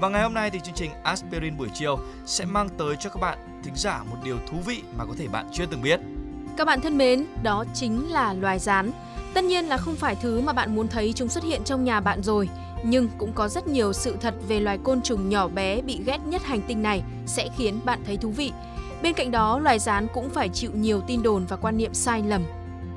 Và ngày hôm nay thì chương trình Aspirin buổi chiều sẽ mang tới cho các bạn thính giả một điều thú vị mà có thể bạn chưa từng biết. Các bạn thân mến, đó chính là loài gián. Tất nhiên là không phải thứ mà bạn muốn thấy chúng xuất hiện trong nhà bạn rồi, nhưng cũng có rất nhiều sự thật về loài côn trùng nhỏ bé bị ghét nhất hành tinh này sẽ khiến bạn thấy thú vị. Bên cạnh đó, loài gián cũng phải chịu nhiều tin đồn và quan niệm sai lầm.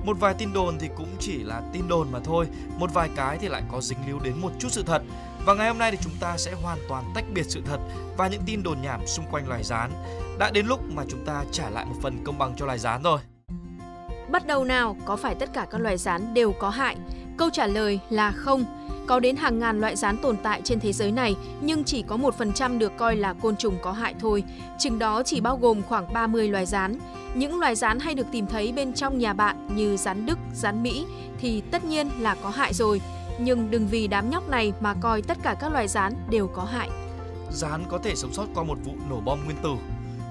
Một vài tin đồn thì cũng chỉ là tin đồn mà thôi, một vài cái thì lại có dính líu đến một chút sự thật. Và ngày hôm nay thì chúng ta sẽ hoàn toàn tách biệt sự thật và những tin đồn nhảm xung quanh loài gián. Đã đến lúc mà chúng ta trả lại một phần công bằng cho loài gián rồi. Bắt đầu nào, có phải tất cả các loài gián đều có hại? Câu trả lời là không. Có đến hàng ngàn loại gián tồn tại trên thế giới này, nhưng chỉ có 1% được coi là côn trùng có hại thôi. Chừng đó chỉ bao gồm khoảng 30 loài gián. Những loài gián hay được tìm thấy bên trong nhà bạn như gián Đức, gián Mỹ thì tất nhiên là có hại rồi. Nhưng đừng vì đám nhóc này mà coi tất cả các loài gián đều có hại. Gián có thể sống sót qua một vụ nổ bom nguyên tử.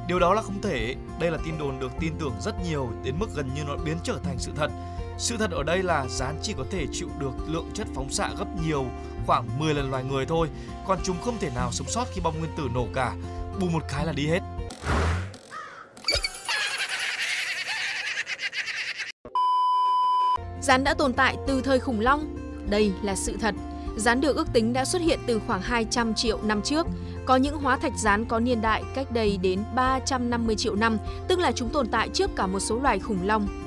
Điều đó là không thể. Đây là tin đồn được tin tưởng rất nhiều đến mức gần như nó biến trở thành sự thật. Sự thật ở đây là gián chỉ có thể chịu được lượng chất phóng xạ gấp nhiều, khoảng 10 lần loài người thôi. Còn chúng không thể nào sống sót khi bom nguyên tử nổ cả. Bùm một cái là đi hết. Gián đã tồn tại từ thời khủng long. Đây là sự thật. Gián được ước tính đã xuất hiện từ khoảng 200 triệu năm trước. Có những hóa thạch gián có niên đại cách đây đến 350 triệu năm, tức là chúng tồn tại trước cả một số loài khủng long.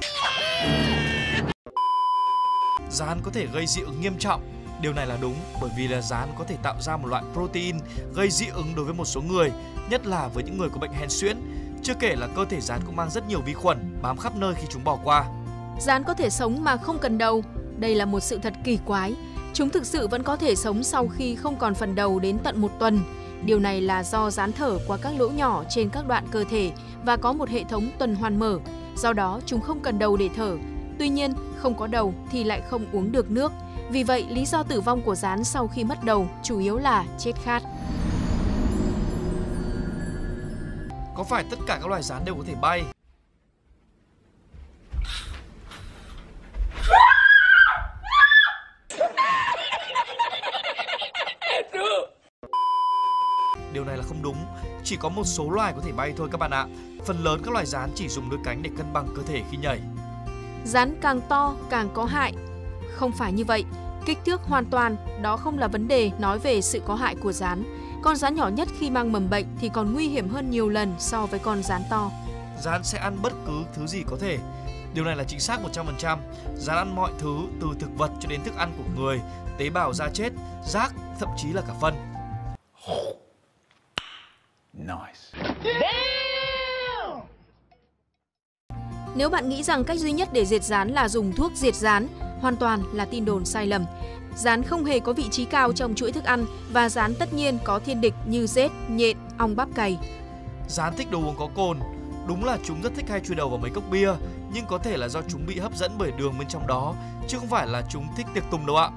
Gián có thể gây dị ứng nghiêm trọng. Điều này là đúng bởi vì là gián có thể tạo ra một loại protein gây dị ứng đối với một số người, nhất là với những người có bệnh hen suyễn. Chưa kể là cơ thể gián cũng mang rất nhiều vi khuẩn bám khắp nơi khi chúng bỏ qua. Gián có thể sống mà không cần đầu. Đây là một sự thật kỳ quái. Chúng thực sự vẫn có thể sống sau khi không còn phần đầu đến tận một tuần. Điều này là do gián thở qua các lỗ nhỏ trên các đoạn cơ thể và có một hệ thống tuần hoàn mở. Do đó, chúng không cần đầu để thở. Tuy nhiên, không có đầu thì lại không uống được nước. Vì vậy, lý do tử vong của gián sau khi mất đầu chủ yếu là chết khát. Có phải tất cả các loài gián đều có thể bay? Điều này là không đúng, chỉ có một số loài có thể bay thôi các bạn ạ. Phần lớn các loài gián chỉ dùng đôi cánh để cân bằng cơ thể khi nhảy. Gián càng to càng có hại. Không phải như vậy, kích thước hoàn toàn, đó không là vấn đề nói về sự có hại của gián. Con gián nhỏ nhất khi mang mầm bệnh thì còn nguy hiểm hơn nhiều lần so với con gián to. Gián sẽ ăn bất cứ thứ gì có thể. Điều này là chính xác 100%. Gián ăn mọi thứ từ thực vật cho đến thức ăn của người, tế bào da chết, rác, thậm chí là cả phân. Nice. Nếu bạn nghĩ rằng cách duy nhất để diệt gián là dùng thuốc diệt gián, hoàn toàn là tin đồn sai lầm. Gián không hề có vị trí cao trong chuỗi thức ăn và gián tất nhiên có thiên địch như rết, nhện, ong bắp cày. Gián thích đồ uống có cồn. Đúng là chúng rất thích hay chui đầu vào mấy cốc bia, nhưng có thể là do chúng bị hấp dẫn bởi đường bên trong đó, chứ không phải là chúng thích tiệc tùng đâu ạ.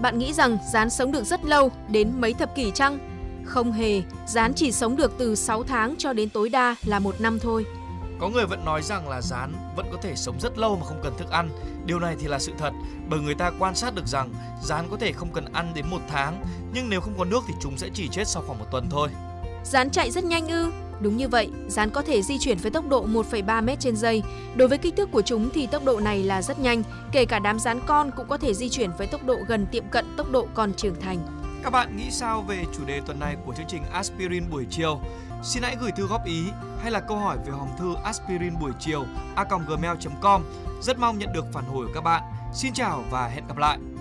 Bạn nghĩ rằng gián sống được rất lâu, đến mấy thập kỷ chăng? Không hề, gián chỉ sống được từ 6 tháng cho đến tối đa là 1 năm thôi. Có người vẫn nói rằng là gián vẫn có thể sống rất lâu mà không cần thức ăn. Điều này thì là sự thật, bởi người ta quan sát được rằng gián có thể không cần ăn đến 1 tháng, nhưng nếu không có nước thì chúng sẽ chỉ chết sau khoảng 1 tuần thôi. Gián chạy rất nhanh ư? Đúng như vậy, gián có thể di chuyển với tốc độ 1,3 m/giây. Đối với kích thước của chúng thì tốc độ này là rất nhanh, kể cả đám gián con cũng có thể di chuyển với tốc độ gần tiệm cận tốc độ con trưởng thành. Các bạn nghĩ sao về chủ đề tuần này của chương trình Aspirin buổi chiều? Xin hãy gửi thư góp ý hay là câu hỏi về hòm thư aspirinbuổi chiều@gmail.com. Rất mong nhận được phản hồi của các bạn. Xin chào và hẹn gặp lại!